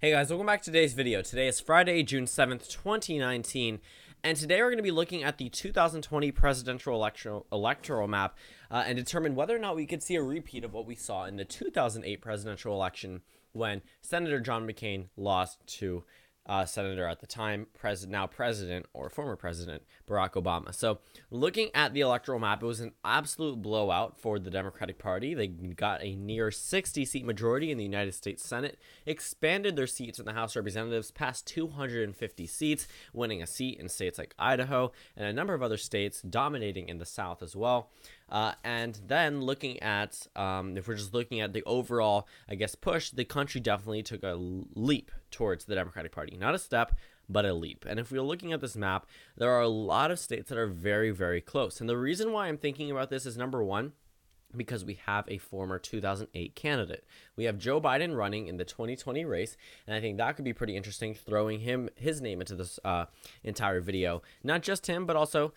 Hey guys, welcome back to today's video. Today is Friday, June 7th, 2019, and today we're going to be looking at the 2020 presidential electoral map and determine whether or not we could see a repeat of what we saw in the 2008 presidential election when Senator John McCain lost to Senator at the time, now President or former President Barack Obama. So looking at the electoral map, it was an absolute blowout for the Democratic Party. They got a near 60-seat majority in the United States Senate, expanded their seats in the House of Representatives past 250 seats, winning a seat in states like Idaho and a number of other states, dominating in the South as well. And then looking at, if we're just looking at the overall, I guess, push, the country definitely took a leap towards the Democratic Party. Not a step, but a leap. And if we're looking at this map, there are a lot of states that are very, very close. And the reason why I'm thinking about this is, number one, because we have a former 2008 candidate. We have Joe Biden running in the 2020 race, and I think that could be pretty interesting, throwing his name into this entire video. Not just him, but also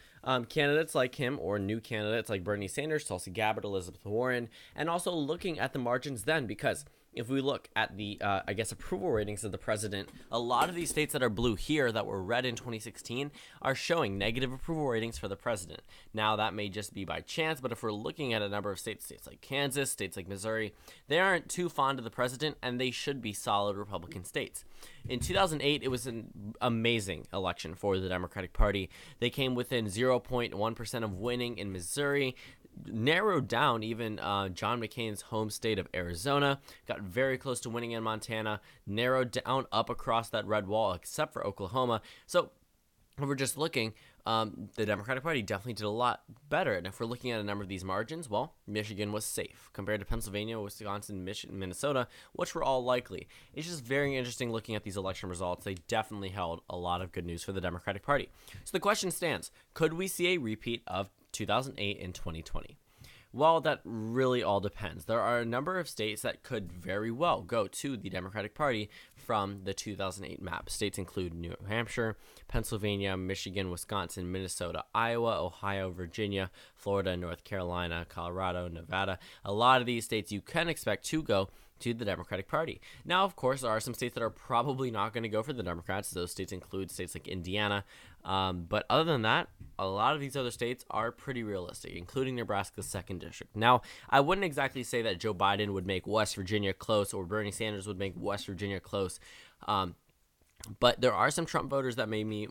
candidates like him or new candidates like Bernie Sanders, Tulsi Gabbard, Elizabeth Warren, and also looking at the margins then, because if we look at the, I guess, approval ratings of the president, a lot of these states that are blue here that were red in 2016 are showing negative approval ratings for the president. Now, that may just be by chance, but if we're looking at a number of states like Kansas, states like Missouri, they aren't too fond of the president, and they should be solid Republican states. In 2008, it was an amazing election for the Democratic Party. They came within 0.1% of winning in Missouri, narrowed down even John McCain's home state of Arizona, got very close to winning in Montana, narrowed down up across that red wall except for Oklahoma. So if we're just looking, the Democratic Party definitely did a lot better. And if we're looking at a number of these margins, well, Michigan was safe compared to Pennsylvania, Wisconsin, Minnesota, which were all likely. It's just very interesting looking at these election results. They definitely held a lot of good news for the Democratic Party. So the question stands, could we see a repeat of 2008 and 2020? Well, that really all depends. There are a number of states that could very well go to the Democratic Party from the 2008 map. States include New Hampshire, Pennsylvania, Michigan, Wisconsin, Minnesota, Iowa, Ohio, Virginia, Florida, North Carolina, Colorado, Nevada. A lot of these states you can expect to go to the Democratic Party. Now, of course, there are some states that are probably not going to go for the Democrats. Those states include states like Indiana. But other than that, a lot of these other states are pretty realistic, including Nebraska's 2nd District. Now, I wouldn't exactly say that Joe Biden would make West Virginia close or Bernie Sanders would make West Virginia close. But there are some Trump voters that may be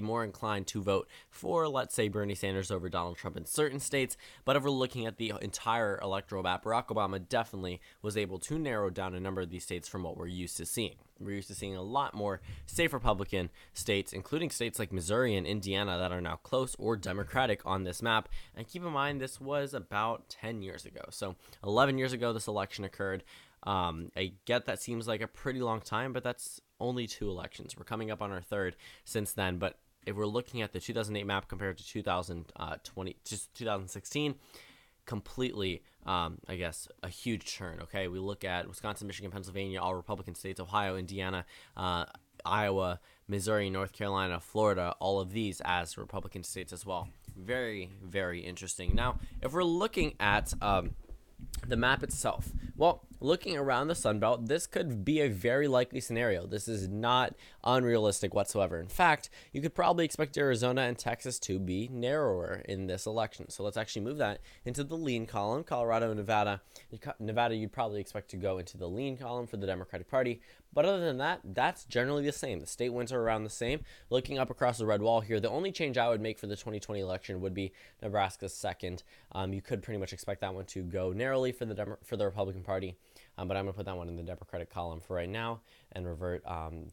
more inclined to vote for, let's say, Bernie Sanders over Donald Trump in certain states. But if we're looking at the entire electoral map, Barack Obama definitely was able to narrow down a number of these states from what we're used to seeing. We're used to seeing a lot more safe Republican states, including states like Missouri and Indiana that are now close or Democratic on this map. And keep in mind, this was about 10 years ago. So 11 years ago, this election occurred. I get that seems like a pretty long time, but that's only 2 elections. We're coming up on our 3rd since then. But if we're looking at the 2008 map compared to 2016, completely, I guess, a huge turn. Okay, we look at Wisconsin, Michigan, Pennsylvania, all Republican states, Ohio, Indiana, Iowa, Missouri, North Carolina, Florida, all of these as Republican states as well. Very, very interesting. Now, if we're looking at the map itself, well, looking around the Sun Belt, this could be a very likely scenario. This is not unrealistic whatsoever. In fact, you could probably expect Arizona and Texas to be narrower in this election. So let's actually move that into the lean column. Colorado and Nevada, you'd probably expect to go into the lean column for the Democratic Party. But other than that, that's generally the same. The state wins are around the same. Looking up across the red wall here, the only change I would make for the 2020 election would be Nebraska's 2nd. You could pretty much expect that one to go narrowly for the Republican Party. But I'm going to put that one in the Democratic column for right now and revert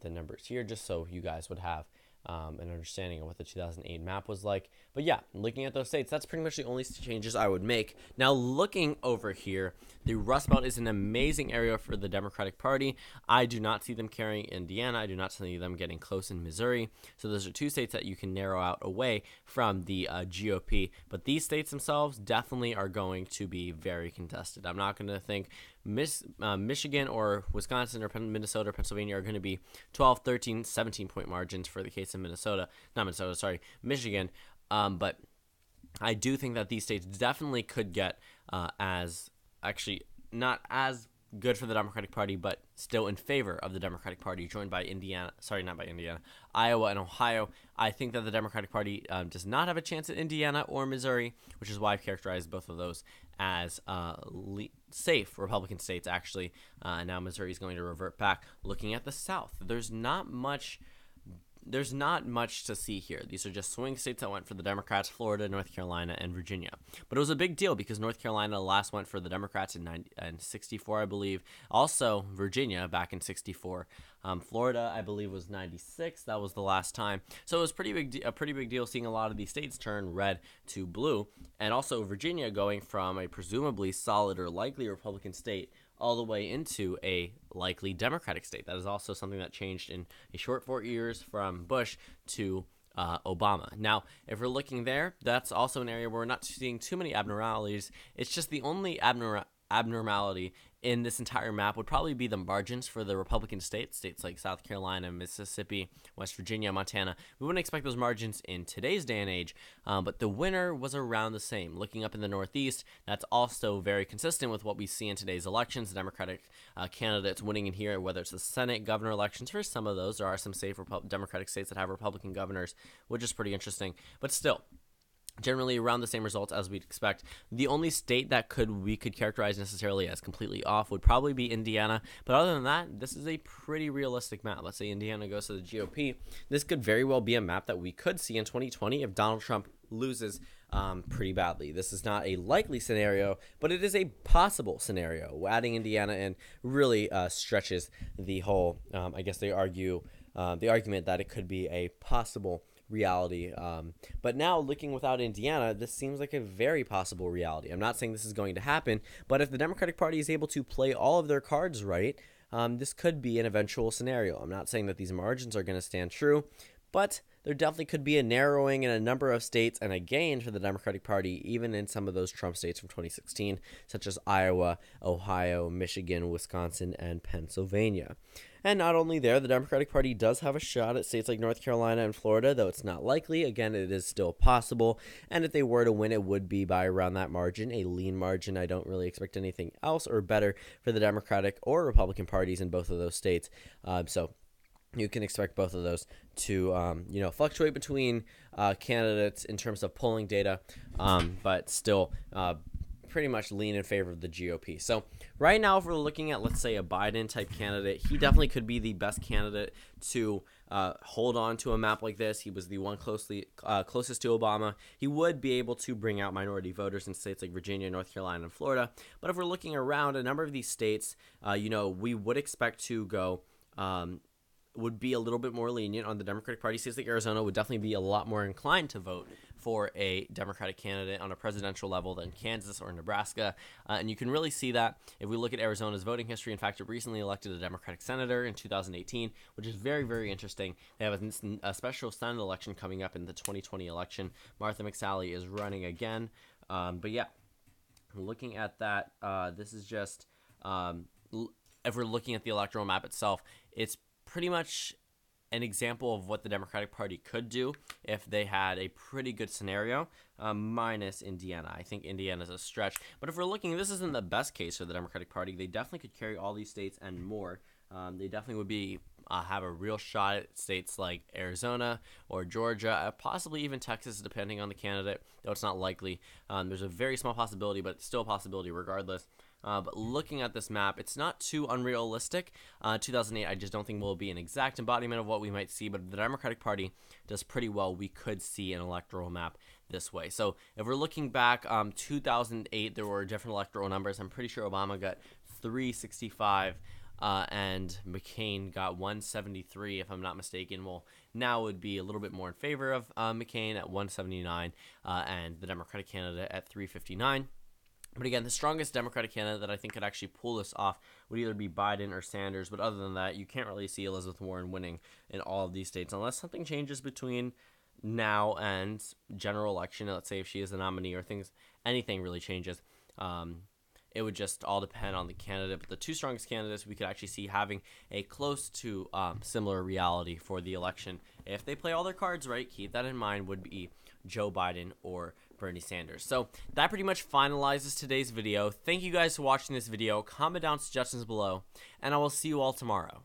the numbers here just so you guys would have an understanding of what the 2008 map was like. But yeah, looking at those states, that's pretty much the only changes I would make. Now, looking over here, the Rust Belt is an amazing area for the Democratic Party. I do not see them carrying Indiana. I do not see them getting close in Missouri. So those are 2 states that you can narrow out away from the GOP. But these states themselves definitely are going to be very contested. I'm not going to think Michigan or Wisconsin or Minnesota or Pennsylvania are going to be 12, 13, 17-point margins for the case of Michigan. But I do think that these states definitely could get not as good for the Democratic Party, but still in favor of the Democratic Party, joined by Iowa and Ohio. I think that the Democratic Party does not have a chance at Indiana or Missouri, which is why I've characterized both of those as safe Republican states, actually. Now Missouri is going to revert back. Looking at the South, there's not much to see here. These are just swing states that went for the Democrats: Florida, North Carolina, and Virginia. But it was a big deal because North Carolina last went for the Democrats in 64, I believe. Also, Virginia back in 64. Florida, I believe, was 96. That was the last time. So it was a pretty big deal seeing a lot of these states turn red to blue. And also Virginia going from a presumably solid or likely Republican state all the way into a likely Democratic state. That is also something that changed in a short 4 years from Bush to Obama. Now, if we're looking there, that's also an area where we're not seeing too many abnormalities. It's just the only abnormality in this entire map would probably be the margins for the Republican states like South Carolina, Mississippi, West Virginia, Montana. We wouldn't expect those margins in today's day and age, but the winner was around the same. Looking up in the Northeast, that's also very consistent with what we see in today's elections. The Democratic candidates winning in here, whether it's the Senate, governor elections. For some of those, there are some safe Democratic states that have Republican governors, which is pretty interesting, but still generally around the same results as we'd expect. The only state that we could characterize necessarily as completely off would probably be Indiana. But other than that, this is a pretty realistic map. Let's say Indiana goes to the GOP. This could very well be a map that we could see in 2020 if Donald Trump loses pretty badly. This is not a likely scenario, but it is a possible scenario. Adding Indiana in really stretches the whole, I guess they argue, the argument that it could be a possible reality. But now looking without Indiana, this seems like a very possible reality. I'm not saying this is going to happen, but if the Democratic Party is able to play all of their cards right, this could be an eventual scenario. I'm not saying that these margins are going to stand true, but there definitely could be a narrowing in a number of states and a gain for the Democratic Party, even in some of those Trump states from 2016, such as Iowa, Ohio, Michigan, Wisconsin, and Pennsylvania. And not only there, the Democratic Party does have a shot at states like North Carolina and Florida, though it's not likely. Again, it is still possible. And if they were to win, it would be by around that margin, a lean margin. I don't really expect anything else or better for the Democratic or Republican parties in both of those states. So you can expect both of those to, fluctuate between candidates in terms of polling data, but still pretty much lean in favor of the GOP. So right now, if we're looking at, let's say, a Biden-type candidate, he definitely could be the best candidate to hold on to a map like this. He was the one closest to Obama. He would be able to bring out minority voters in states like Virginia, North Carolina, and Florida. But if we're looking around a number of these states, we would expect to go would be a little bit more lenient on the Democratic Party. States like Arizona would definitely be a lot more inclined to vote for a Democratic candidate on a presidential level than Kansas or Nebraska. And you can really see that if we look at Arizona's voting history. In fact, it recently elected a Democratic senator in 2018, which is very, very interesting. They have a special Senate election coming up in the 2020 election. Martha McSally is running again. Looking at that, this is just, if we're looking at the electoral map itself, it's pretty much an example of what the Democratic Party could do if they had a pretty good scenario, minus Indiana. I think Indiana's a stretch. But if we're looking, this isn't the best case for the Democratic Party. They definitely could carry all these states and more. They definitely would be have a real shot at states like Arizona or Georgia, possibly even Texas, depending on the candidate, though it's not likely. There's a very small possibility, but it's still a possibility regardless. But looking at this map, it's not too unrealistic. 2008, I just don't think will be an exact embodiment of what we might see, but the Democratic Party does pretty well. We could see an electoral map this way. So if we're looking back, 2008, there were different electoral numbers. I'm pretty sure Obama got 365. And McCain got 173, if I'm not mistaken. Well, now would be a little bit more in favor of McCain at 179 and the Democratic candidate at 359. But again, the strongest Democratic candidate that I think could actually pull this off would either be Biden or Sanders. But other than that, you can't really see Elizabeth Warren winning in all of these states unless something changes between now and general election. Let's say if she is the nominee or anything really changes. It would just all depend on the candidate. But the two strongest candidates we could actually see having a close to similar reality for the election, if they play all their cards right, keep that in mind, would be Joe Biden or Bernie Sanders. So that pretty much finalizes today's video. Thank you guys for watching this video. Comment down suggestions below, and I will see you all tomorrow.